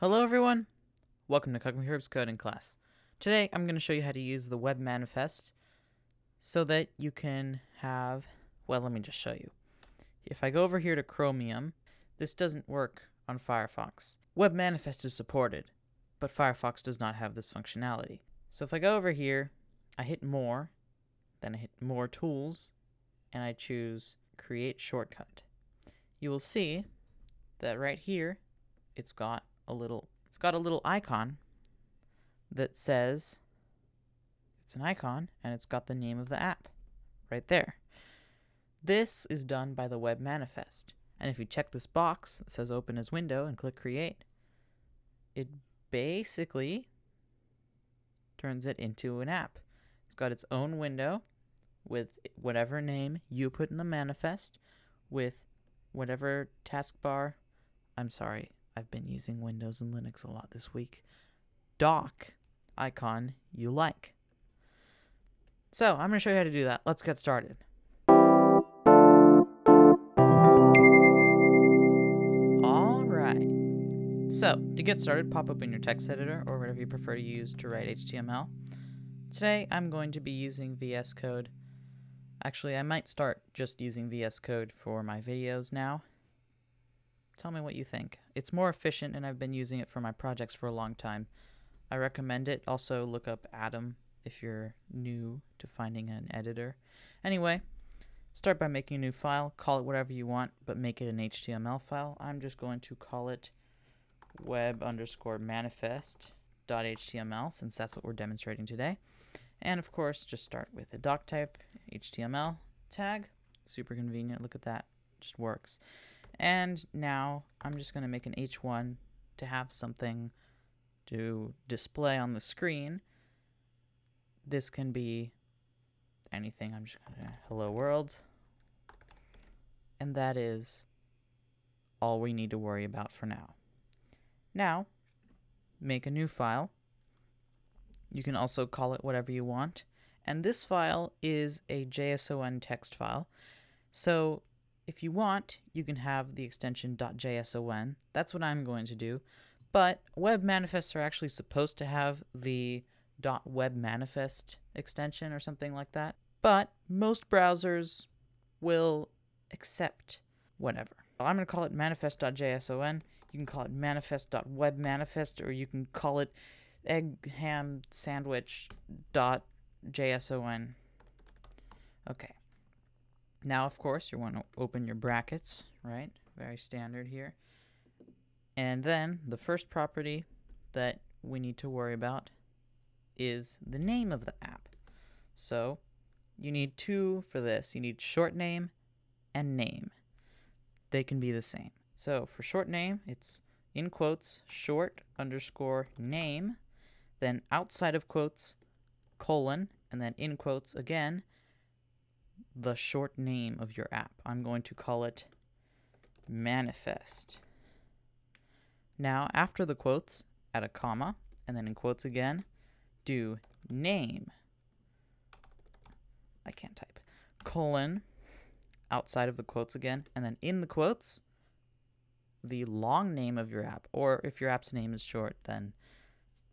Hello everyone! Welcome to Cukmekerb's Coding Class. Today I'm going to show you how to use the web manifest so that you can have, well, let me just show you. If I go over here to Chromium, this doesn't work on Firefox. Web manifest is supported, but Firefox does not have this functionality. So if I go over here, I hit more, then I hit more tools, and I choose create shortcut. You will see that right here it's got a little icon that says it's an icon, and it's got the name of the app right there. This is done by the web manifest, and if you check this box that says open as window and click create, it basically turns it into an app. It's got its own window with whatever name you put in the manifest, with whatever taskbar. I'm sorry, I've been using Windows and Linux a lot this week. Dock icon you like. So I'm going to show you how to do that. Let's get started. Alright. So to get started, pop open your text editor or whatever you prefer to use to write HTML. Today I'm going to be using VS Code. Actually, I might start just using VS Code for my videos now. Tell me what you think. It's more efficient, and I've been using it for my projects for a long time. I recommend it. Also, look up Atom if you're new to finding an editor. Anyway, start by making a new file. Call it whatever you want, but make it an HTML file. I'm just going to call it web_manifest.html, since that's what we're demonstrating today. And of course, just start with a doc type, HTML tag. Super convenient. Look at that. Just works. And now I'm just going to make an h1 to have something to display on the screen. This can be anything. I'm just going to hello world, and that is all we need to worry about for now. Now make a new file. You can also call it whatever you want, and this file is a JSON text file. So if you want, you can have the extension .json. That's what I'm going to do. But web manifests are actually supposed to have the .webmanifest extension or something like that. But most browsers will accept whatever. I'm going to call it manifest.json. You can call it manifest.webmanifest, or you can call it egg ham sandwich.json. Okay. Now, of course, you want to open your brackets, right? Very standard here. And then the first property that we need to worry about is the name of the app. So you need two for this. You need short name and name. They can be the same. So for short name, it's in quotes, short_name, then outside of quotes, colon, and then in quotes again, the short name of your app. I'm going to call it manifest. Now, after the quotes, add a comma, and then in quotes again, do name. I can't type. Colon, outside of the quotes again, and then in the quotes, the long name of your app. Or if your app's name is short, then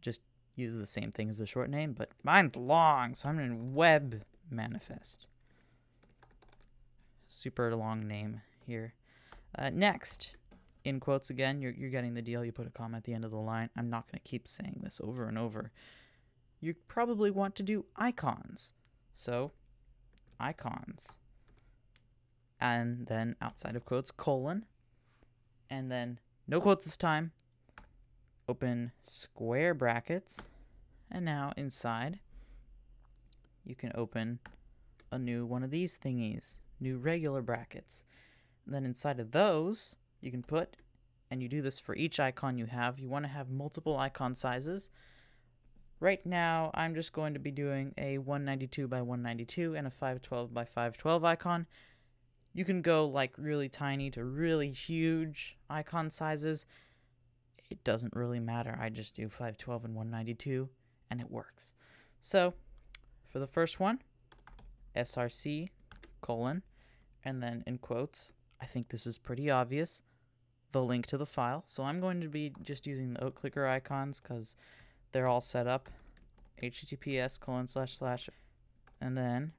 just use the same thing as the short name, but mine's long, so I'm in web manifest. Super long name here. Next, in quotes again, you're getting the deal. You put a comma at the end of the line. I'm not going to keep saying this over and over. You probably want to do icons. So, icons. And then outside of quotes, colon. And then no quotes this time. Open square brackets. And now inside, you can open a new one of these thingies. New regular brackets. And then inside of those, you can put, and you do this for each icon you have. You want to have multiple icon sizes. Right now, I'm just going to be doing a 192 by 192 and a 512 by 512 icon. You can go like really tiny to really huge icon sizes. It doesn't really matter. I just do 512 and 192, and it works. So for the first one, src colon, and then in quotes, I think this is pretty obvious, the link to the file. So I'm going to be just using the OakClicker icons because they're all set up. https:// and then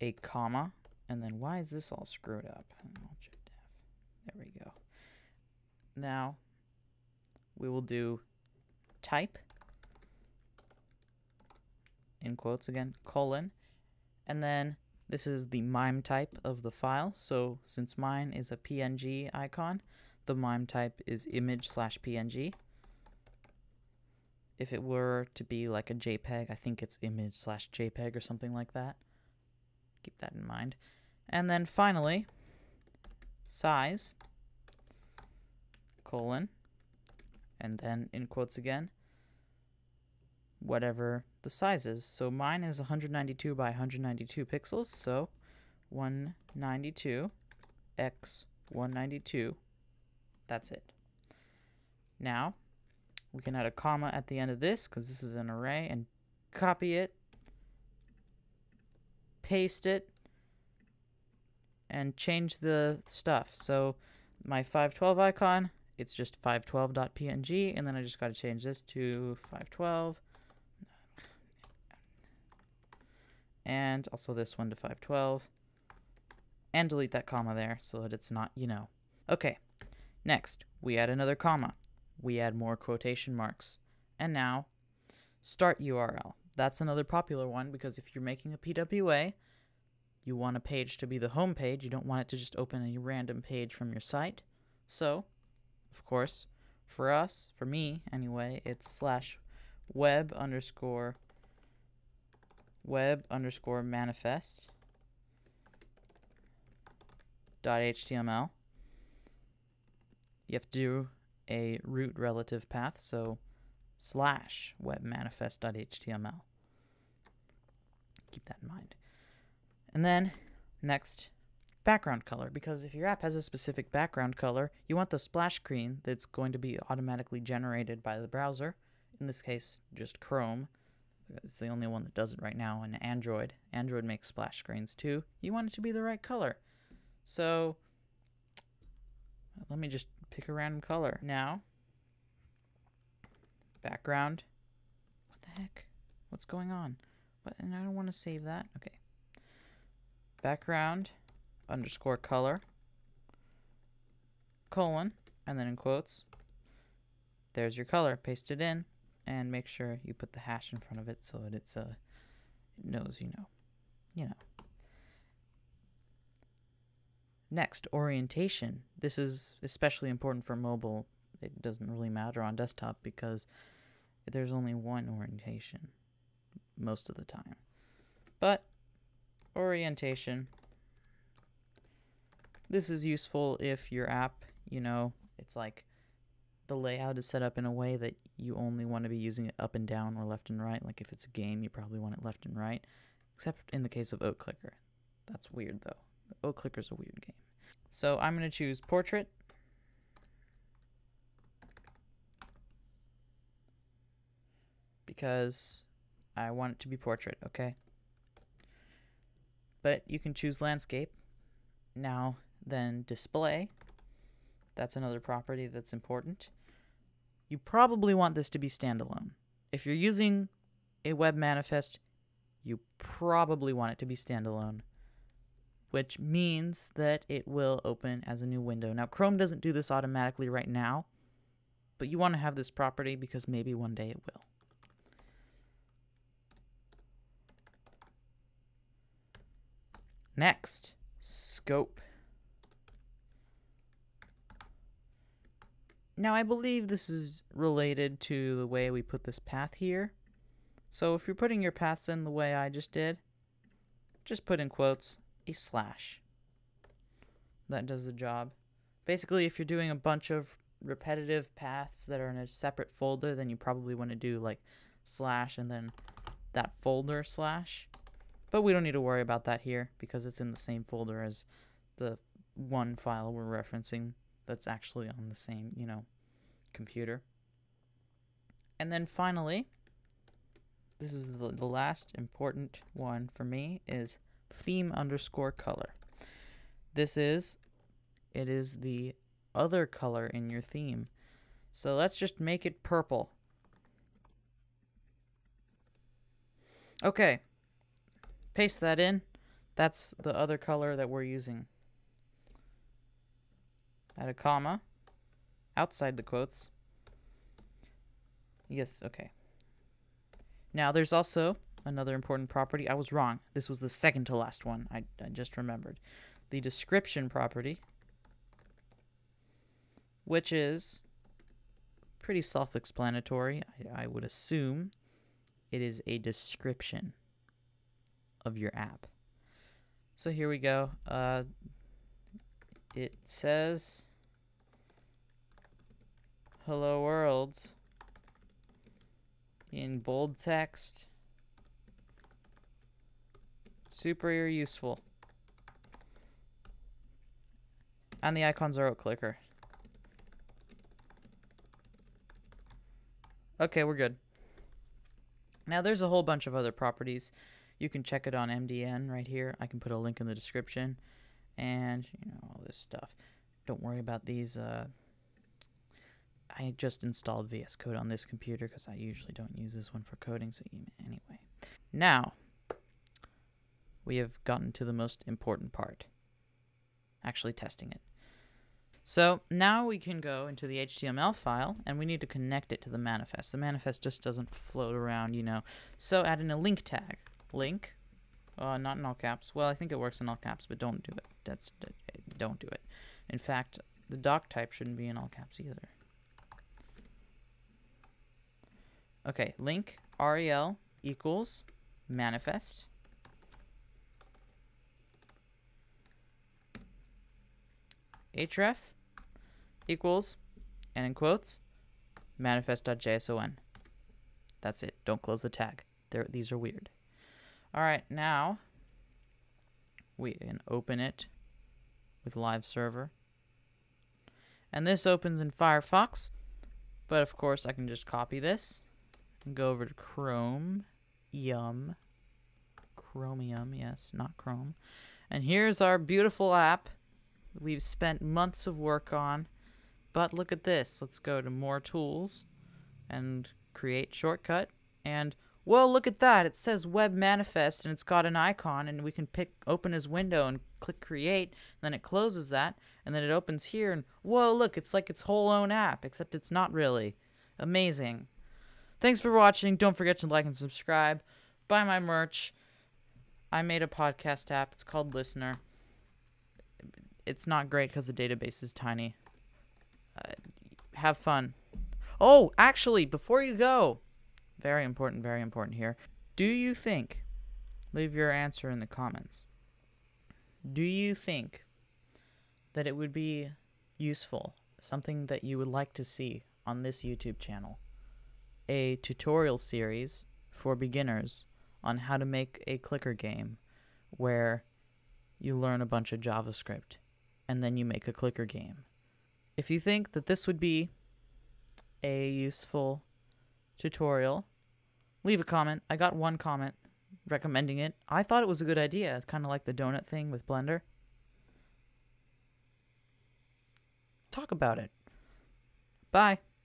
a comma, and then why is this all screwed up? There we go. Now we will do type in quotes again, colon, and then this is the MIME type of the file. So since mine is a PNG icon, the MIME type is image/PNG. If it were to be like a JPEG, I think it's image/JPEG or something like that. Keep that in mind. And then finally, size, colon, and then in quotes again, whatever the size is. So mine is 192 by 192 pixels, so 192 x 192. That's it. Now we can add a comma at the end of this because this is an array, and copy it, paste it, and change the stuff. So my 512 icon, it's just 512.png, and then I just got to change this to 512. And also this one to 512, and delete that comma there so that it's not, you know. Okay, next we add another comma, we add more quotation marks, and now start URL. That's another popular one because if you're making a PWA, you want a page to be the home page. You don't want it to just open a random page from your site. So, of course, for us, for me anyway, it's /web_manifest.html. You have to do a root relative path, so /webmanifest.html. Keep that in mind. And then next, background color, because if your app has a specific background color, you want the splash screen that's going to be automatically generated by the browser, in this case just Chrome. It's the only one that does it right now on Android. Android makes splash screens too. You want it to be the right color. So let me just pick a random color. Now, background. What the heck? What's going on? But, and I don't want to save that. Okay. Background_color, colon, and then in quotes, there's your color. Paste it in. And make sure you put the hash in front of it so that it's it knows you know. Next, orientation. This is especially important for mobile. It doesn't really matter on desktop because there's only one orientation most of the time. But orientation. This is useful if your app, you know, it's like the layout is set up in a way that you only want to be using it up and down or left and right. Like if it's a game, you probably want it left and right, except in the case of OakClicker. That's weird though. OakClicker's a weird game. So I'm going to choose portrait. Because I want it to be portrait, okay? But you can choose landscape. Now then display. That's another property that's important. You probably want this to be standalone. If you're using a web manifest, you probably want it to be standalone, which means that it will open as a new window. Now, Chrome doesn't do this automatically right now, but you want to have this property because maybe one day it will. Next, scope. Now, I believe this is related to the way we put this path here. So if you're putting your paths in the way I just did, just put in quotes a /. That does the job. Basically, if you're doing a bunch of repetitive paths that are in a separate folder, then you probably want to do like / and then that folder /. But we don't need to worry about that here because it's in the same folder as the one file we're referencing. That's actually on the same, you know, computer. And then finally, this is the last important one for me, is theme_color. It is the other color in your theme. So let's just make it purple. Okay, paste that in. That's the other color that we're using. Add a comma outside the quotes. Yes, okay. Now there's also another important property. I was wrong. This was the second to last one. I just remembered. The description property, which is pretty self-explanatory, I would assume. It is a description of your app. So here we go. It says, hello world, in bold text. Super useful. And the icons are OakClicker. Okay, we're good. Now there's a whole bunch of other properties. You can check it on MDN right here. I can put a link in the description, and you know, all this stuff. Don't worry about these. I just installed VS Code on this computer because I usually don't use this one for coding. So anyway, now we have gotten to the most important part, actually testing it. So now we can go into the HTML file, and we need to connect it to the manifest. The manifest just doesn't float around, you know. So add in a link tag. Link, not in all caps. Well, I think it works in all caps, but don't do it. Don't do it. In fact, the doc type shouldn't be in all caps either. Okay, link rel equals manifest. href equals, and in quotes, manifest.json. That's it. Don't close the tag. These are weird. All right, now we can open it with live server. And this opens in Firefox, but of course I can just copy this and go over to Chromium, yes, not Chrome. And here's our beautiful app we've spent months of work on, but look at this. Let's go to more tools and create shortcut, and whoa, look at that. It says web manifest, and it's got an icon, and we can open his window and click create, and then it closes that, and then it opens here, and whoa, look, it's like its whole own app, except it's not really. Amazing. Thanks for watching. Don't forget to like and subscribe. Buy my merch. I made a podcast app. It's called Listenr. It's not great because the database is tiny. Have fun. Oh, actually, before you go, very important here. Do you think, leave your answer in the comments, do you think that it would be useful, something that you would like to see on this YouTube channel, a tutorial series for beginners on how to make a clicker game where you learn a bunch of JavaScript and then you make a clicker game? If you think that this would be a useful tutorial, leave a comment. I got one comment recommending it. I thought it was a good idea. It's kind of like the donut thing with Blender. Talk about it. Bye.